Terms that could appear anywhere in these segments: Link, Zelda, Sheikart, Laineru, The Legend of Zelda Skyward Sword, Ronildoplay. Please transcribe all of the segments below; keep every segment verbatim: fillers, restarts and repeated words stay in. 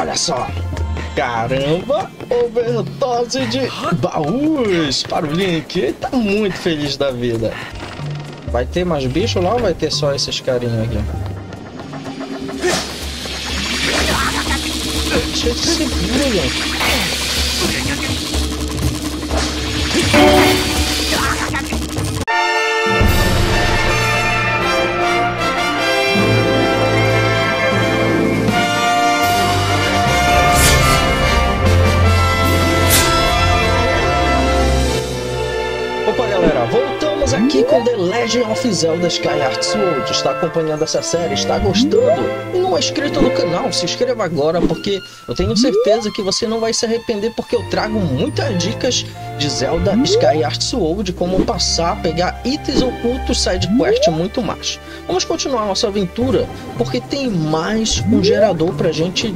Olha só. Caramba, overdose de baús para o Link. Ele tá muito feliz da vida. Vai ter mais bicho lá ou vai ter só esses carinhos aqui? Voltamos aqui com The Legend of Zelda Skyward Sword. Está acompanhando essa série? Está gostando? E não é inscrito no canal? Se inscreva agora, porque eu tenho certeza que você não vai se arrepender, porque eu trago muitas dicas de Zelda Skyward Sword, como passar, pegar itens ocultos, sidequest e muito mais. Vamos continuar nossa aventura, porque tem mais um gerador pra gente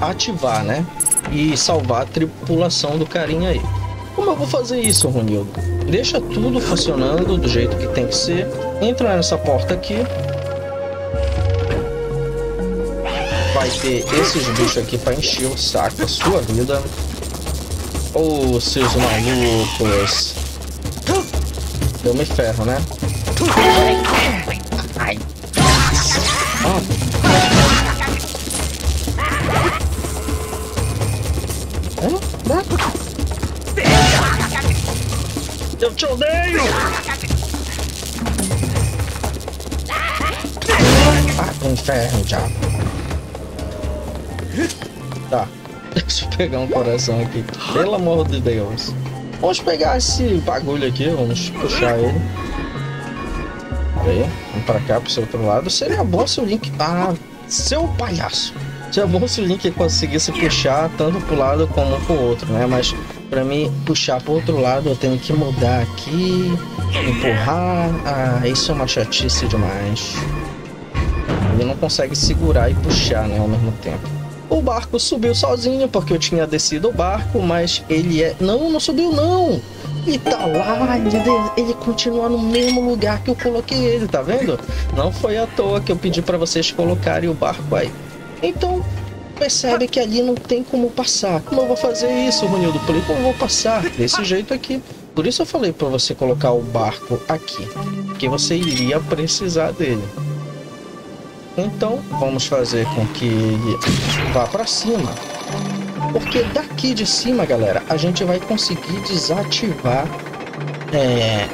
ativar, né? E salvar a tripulação do carinha aí. Como eu vou fazer isso, Ronildo? Deixa tudo funcionando do jeito que tem que ser. Entra nessa porta aqui. Vai ter esses bichos aqui para encher o saco da sua vida. Ô, seus malucos. Eu me ferro, né? Ai. Ah. Eu te odeio! Ah, pro inferno, já. Tá, deixa eu pegar um coração aqui. Pelo amor de Deus. Vamos pegar esse bagulho aqui, vamos puxar ele. Aí, vamos pra cá, pro seu outro lado. Seria bom se o Link... Ah, seu palhaço! Seria bom se o Link conseguisse puxar tanto pro lado como pro outro, né? Mas... Pra mim puxar pro outro lado, eu tenho que mudar aqui, empurrar. Ah, isso é uma chatice demais. Ele não consegue segurar e puxar, né, ao mesmo tempo. O barco subiu sozinho, porque eu tinha descido o barco, mas ele é... Não, não subiu não! E tá lá, ele, ele continua no mesmo lugar que eu coloquei ele, tá vendo? Não foi à toa que eu pedi pra vocês colocarem o barco aí. Então... Percebe que ali não tem como passar. Como eu vou fazer isso, Ronildoplay? Como eu vou passar? Desse jeito aqui. Por isso eu falei para você colocar o barco aqui, porque você iria precisar dele. Então, vamos fazer com que ele vá para cima. Porque daqui de cima, galera, a gente vai conseguir desativar é,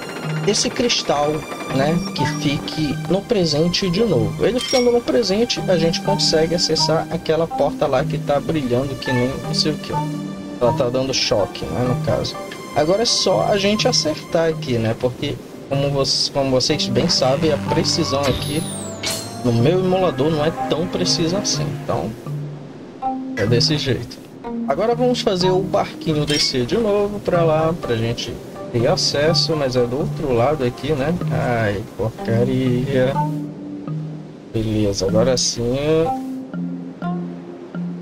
esse cristal, né, que fique no presente de novo. Ele ficando no presente, a gente consegue acessar aquela porta lá que tá brilhando que nem não sei o que. Ela tá dando choque, né, no caso. Agora é só a gente acertar aqui, né, porque como vocês, como vocês bem sabem, a precisão aqui no meu emulador não é tão precisa assim. Então é desse jeito. Agora vamos fazer o barquinho descer de novo para lá, pra gente... Tem acesso, mas é do outro lado aqui, né? Ai, porcaria. Beleza, agora sim.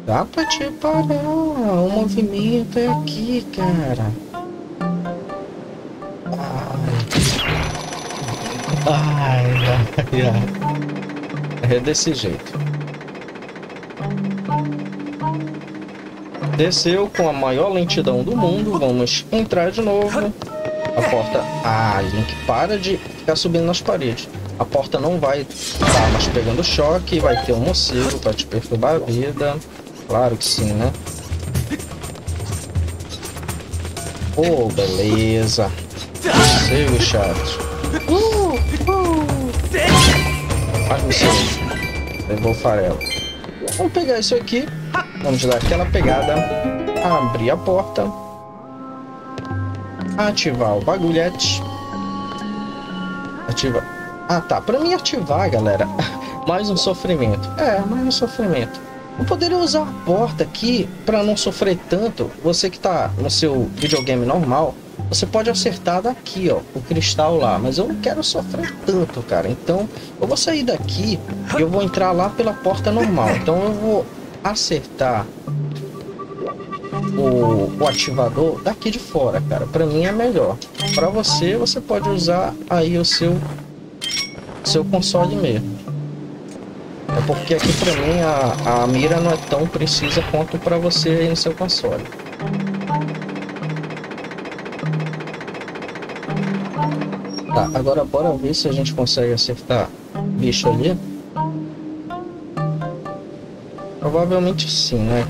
Dá pra te parar. O movimento é aqui, cara. Ai, ai, ai. É desse jeito. Desceu com a maior lentidão do mundo. Vamos entrar de novo. A porta... Ah, Link, para de ficar subindo nas paredes. A porta não vai estar mais pegando choque. Vai ter um morcego para te perturbar a vida. Claro que sim, né? Oh, beleza. Morcego chato. Mas morcego. Levou o farelo. Vamos pegar isso aqui. Vamos dar aquela pegada. Abrir a porta. Ativar o bagulhete. Ativar. Ah, tá. Pra mim ativar, galera. Mais um sofrimento. É, mais um sofrimento. Eu poderia usar a porta aqui pra não sofrer tanto. Você que tá no seu videogame normal, você pode acertar daqui, ó. O cristal lá. Mas eu não quero sofrer tanto, cara. Então, eu vou sair daqui e eu vou entrar lá pela porta normal. Então, eu vou acertar... O, o ativador daqui de fora, cara. Pra mim é melhor. Pra você, você pode usar aí o seu seu console mesmo. É porque aqui pra mim a, a mira não é tão precisa quanto pra você aí no seu console. Tá, agora bora ver se a gente consegue acertar bicho ali. Provavelmente sim, né?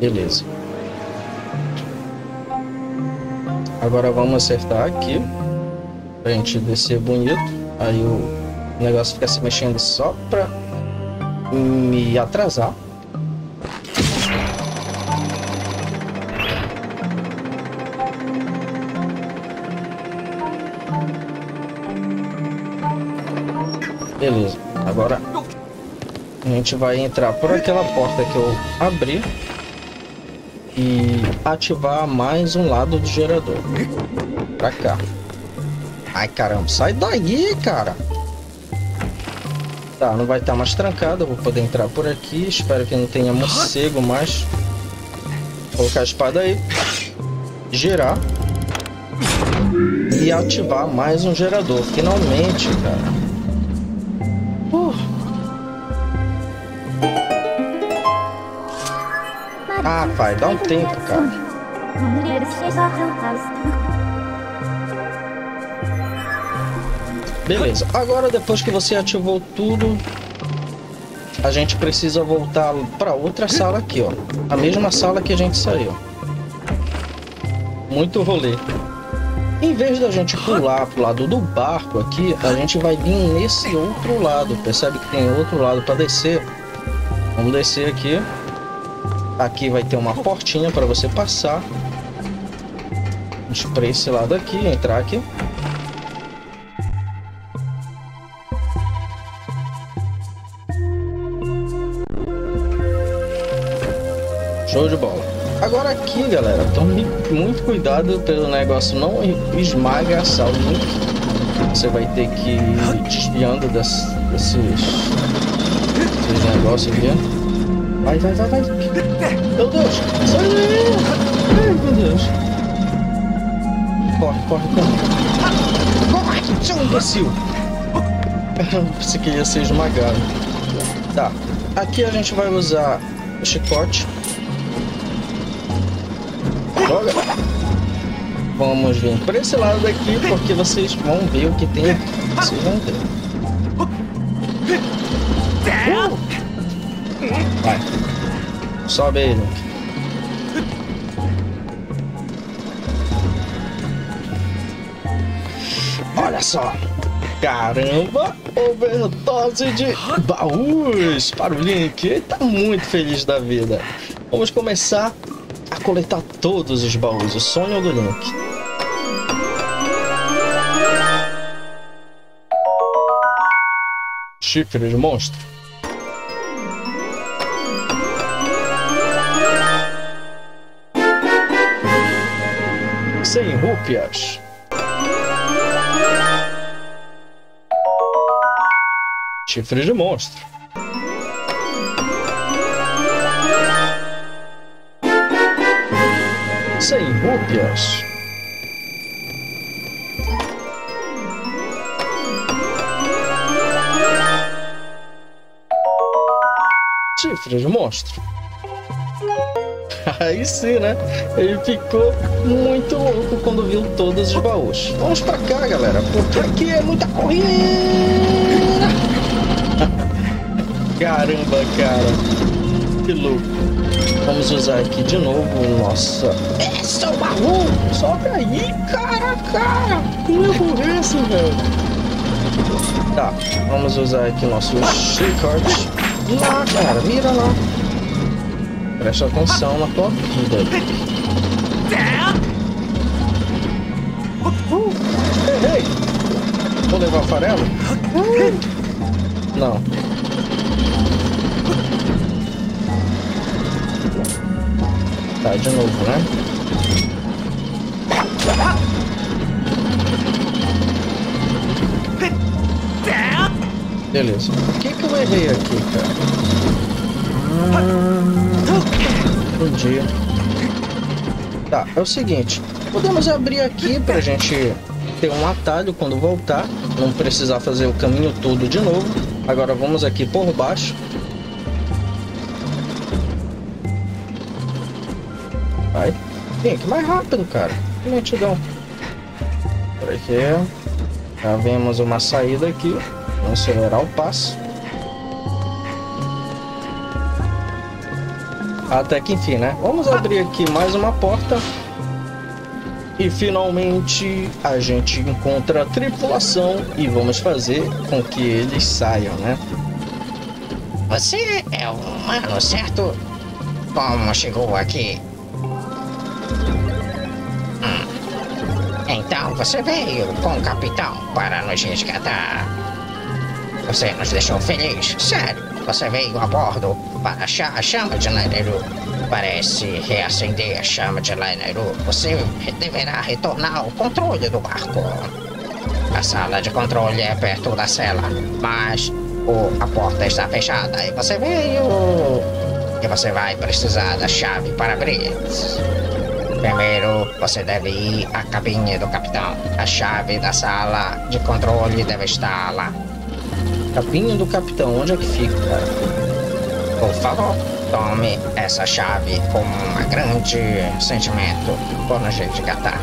Beleza. Agora vamos acertar aqui pra gente descer bonito. Aí o negócio fica se mexendo só pra me atrasar. Beleza, agora a gente vai entrar por aquela porta que eu abri e ativar mais um lado do gerador. Pra cá. Ai caramba, sai daí, cara! Tá, não vai estar mais trancado, eu vou poder entrar por aqui. Espero que não tenha morcego mais. Colocar a espada aí. Girar. E ativar mais um gerador. Finalmente, cara. Ah, pai, dá um tempo, cara. Beleza, agora depois que você ativou tudo, a gente precisa voltar para outra sala aqui, ó. A mesma sala que a gente saiu. Muito rolê. Em vez da gente pular pro lado do barco aqui, a gente vai vir nesse outro lado. Percebe que tem outro lado para descer. Vamos descer aqui. Aqui vai ter uma portinha para você passar. Vamos para esse lado aqui, entrar aqui. Show de bola. Agora aqui, galera, tome muito cuidado pelo negócio não esmaga a sala. Você vai ter que ir desviando desses, desses negócios aqui. Vai, vai, vai, vai. Meu Deus, sai daí. Ai, meu Deus. Corre, corre, corre. Corre, seu imbecil. Eu pensei que ia ser esmagado. Tá, aqui a gente vai usar o chicote. Joga. Vamos vir por esse lado daqui, porque vocês vão ver o que tem aqui. Vocês vão ver. Uh! Vai. Sobe aí, Link. Olha só. Caramba, overdose de baús para o Link. Ele tá muito feliz da vida. Vamos começar a coletar todos os baús. O sonho do Link. Chifre de monstro. Sem rúpias. Chifre de monstro. Sem rúpias. Chifre de monstro. Aí sim, né? Ele ficou muito louco quando viu todos os baús. Vamos pra cá, galera, porque aqui é muita corrida! Caramba, cara! Que louco! Vamos usar aqui de novo nossa... Esse é o baú! Sobe aí, cara, cara! Que louco é esse, velho? Tá, vamos usar aqui nosso Sheikart. Lá, cara, mira lá! Presta atenção na tua vida. Uh, ei, ei. Vou levar farelo? Uh. Não. Tá, de novo, né? Beleza. O que que eu errei aqui, cara? Hum... Bom dia. Tá, é o seguinte, podemos abrir aqui pra gente ter um atalho quando voltar, não precisar fazer o caminho todo de novo. Agora vamos aqui por baixo. Vai. Vem aqui mais rápido, cara. Lentidão. Por aqui. Já vemos uma saída aqui. Vamos acelerar o passo. Até que enfim, né? Vamos abrir aqui mais uma porta. E finalmente a gente encontra a tripulação e vamos fazer com que eles saiam, né? Você é humano, certo? Como chegou aqui? Hum. Então você veio com o capitão para nos resgatar. Você nos deixou feliz, sério. Você veio a bordo para achar a chama de Laineru. Parece reacender a chama de Laineru. Você deverá retornar ao controle do barco. A sala de controle é perto da cela, mas oh, a porta está fechada e você veio... E você vai precisar da chave para abrir. Primeiro, você deve ir à cabine do capitão. A chave da sala de controle deve estar lá. Cabine do capitão, onde é que fica, cara? Por favor, tome essa chave com um grande sentimento por nos resgatar.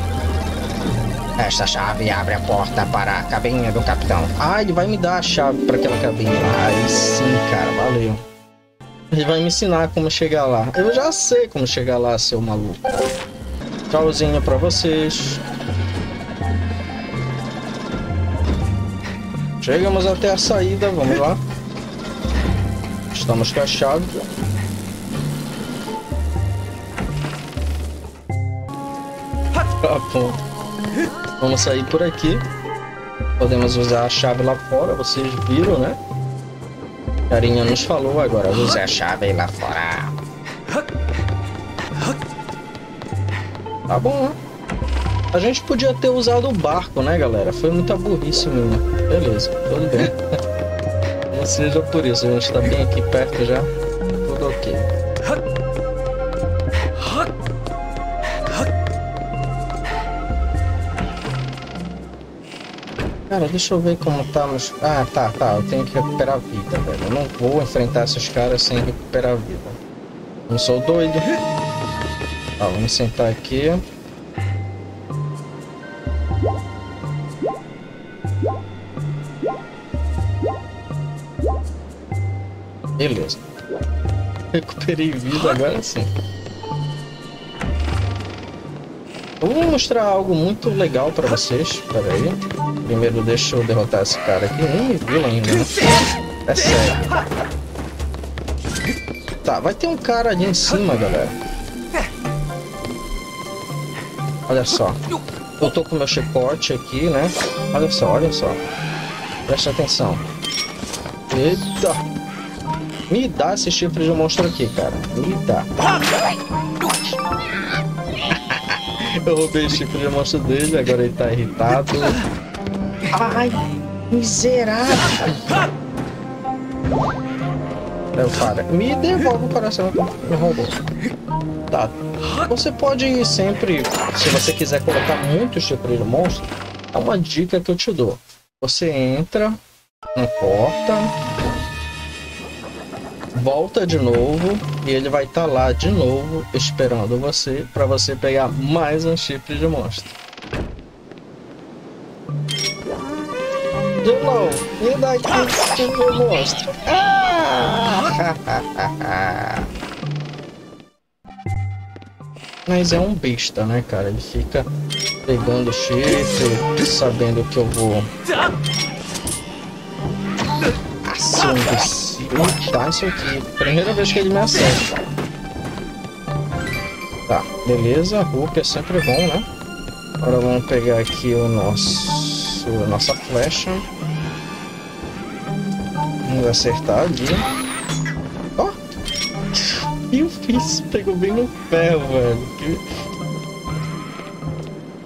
Esta chave abre a porta para a cabine do capitão. Ah, ele vai me dar a chave para aquela cabine lá. Aí sim, cara, valeu. Ele vai me ensinar como chegar lá. Eu já sei como chegar lá, seu maluco. Tchauzinho pra vocês. Chegamos até a saída, vamos lá. Estamos com a chave. Tá bom. Vamos sair por aqui. Podemos usar a chave lá fora, vocês viram, né? Carinha nos falou agora. Use a chave lá fora. Tá bom, né? A gente podia ter usado o barco, né, galera? Foi muita burrice minha. Beleza, tudo bem. Não seja por isso, a gente tá bem aqui perto já. Tudo ok. Cara, deixa eu ver como tá nos... Ah, tá, tá. Eu tenho que recuperar a vida, velho. Eu não vou enfrentar esses caras sem recuperar a vida. Não sou doido. Tá, vamos sentar aqui. Beleza. Recuperei vida agora sim. Eu vou mostrar algo muito legal pra vocês. Pera aí. Primeiro deixa eu derrotar esse cara aqui. Nem me viu ainda. É sério. Tá, vai ter um cara ali em cima, galera. Olha só. Eu tô com meu chicote aqui, né? Olha só, olha só. Presta atenção. Eita. Me dá esse chifre de monstro aqui, cara. Me dá. Eu roubei o chifre de monstro dele, agora ele tá irritado. Ai, miserável. Não, cara. Me devolve o coração que me roubou. Tá. Você pode sempre, se você quiser colocar muito chifre de monstro, é uma dica que eu te dou. Você entra, não corta... Volta de novo e ele vai estar tá lá de novo esperando você para você pegar mais um chip de monstro. De novo, me dá aqui um chip de monstro. Ah! Mas é um besta, né, cara? Ele fica pegando chip, sabendo que eu vou. Assim, tá, isso aqui. Primeira vez que ele me acerta. Tá, beleza. Roupa é sempre bom, né? Agora vamos pegar aqui o nosso... Nossa flecha. Vamos acertar ali. Ó! Oh. E o fiz pegou bem no pé, velho. Que...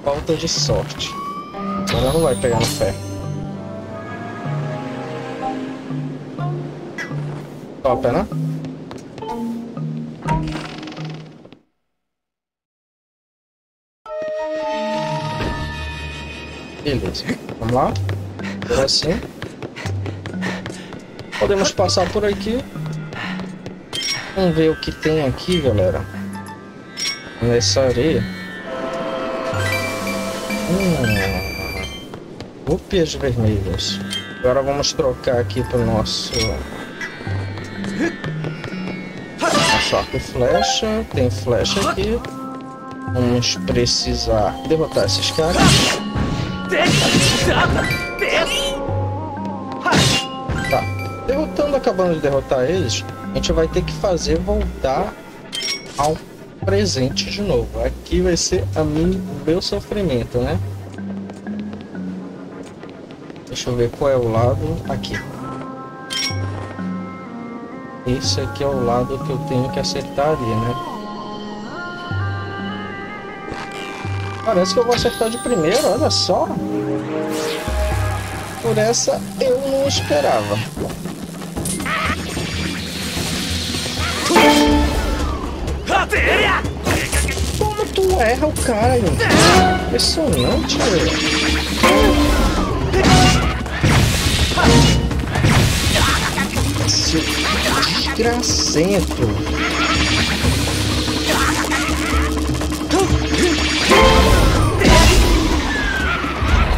Falta de sorte. Agora não vai pegar no pé. Top, né? Beleza. Vamos lá. Agora sim. Podemos passar por aqui. Vamos ver o que tem aqui, galera. Nessa areia. Hum. Rúpias vermelhas. Agora vamos trocar aqui para o nosso... nosso arco e flecha. Tem flecha aqui. Vamos precisar derrotar esses caras. Tá. Derrotando, acabando de derrotar eles, a gente vai ter que fazer voltar ao presente de novo. Aqui vai ser a mim, o meu sofrimento, né? Deixa eu ver qual é o lado. Aqui. Esse aqui é o lado que eu tenho que acertar ali, né? Parece que eu vou acertar de primeiro, olha só. Por essa eu não esperava. Como tu erra o cara, hein? Impressionante, velho. Seu desgracento.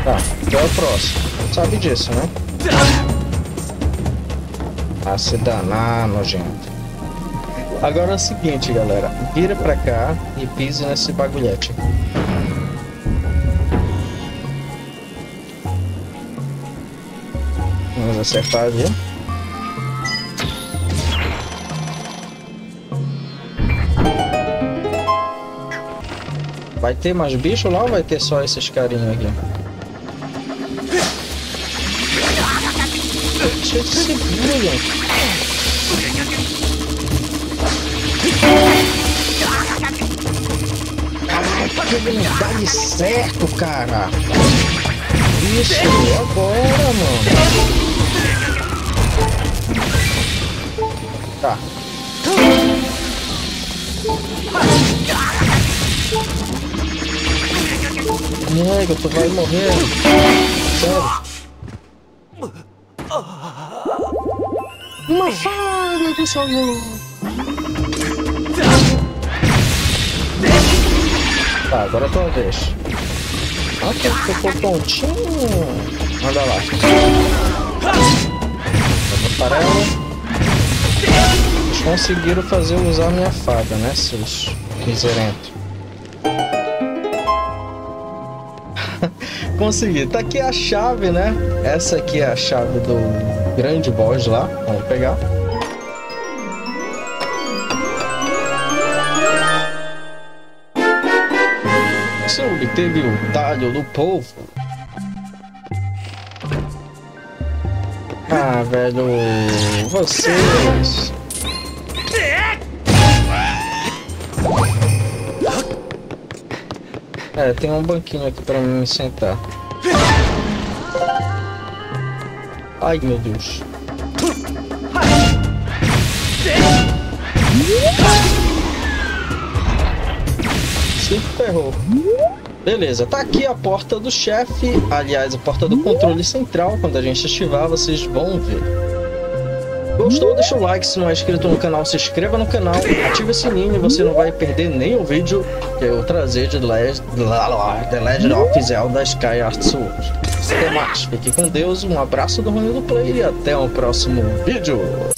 Tá, qual é o próximo? Sabe disso, né? Ah, se danar, nojento. Agora é o seguinte, galera. Vira pra cá e pisa nesse bagulhete. Vamos acertar ali. Vai ter mais bicho lá ou vai ter só esses carinhos aqui? Cheio de segura, gente. Caraca, ele não dá certo, cara. Isso, agora, mano. Tá. Nego, tu vai morrer. Sério. Uma falha do Senhor. Tá, agora tua vez. Ah, que ficou tontinho. Manda lá. Vamos parar ela. Eles conseguiram fazer usar minha fada, né, seus miserentos? Consegui, tá aqui a chave, né? Essa aqui é a chave do grande boss lá. Vamos pegar. Você obteve o talho do povo. Ah, velho, vocês. É, tem um banquinho aqui pra mim me sentar. Ai, meu Deus. Se ferrou. Beleza, tá aqui a porta do chefe. Aliás, a porta do controle central. Quando a gente ativar, vocês vão ver. Gostou? Deixa o like, se não é inscrito no canal, se inscreva no canal, ative o sininho e você não vai perder nenhum vídeo que eu trazer de The Legend of Zelda Skyward Sword. Até mais, fique com Deus, um abraço do Ronildoplay e até o próximo vídeo.